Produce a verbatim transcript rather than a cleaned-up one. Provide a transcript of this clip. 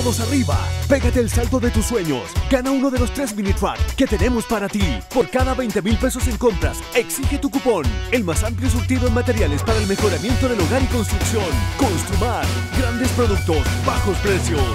Todos arriba, pégate el salto de tus sueños. Gana uno de los tres mini track que tenemos para ti. Por cada veinte mil pesos en compras, exige tu cupón. El más amplio surtido en materiales para el mejoramiento del hogar y construcción. Construmart, grandes productos, bajos precios.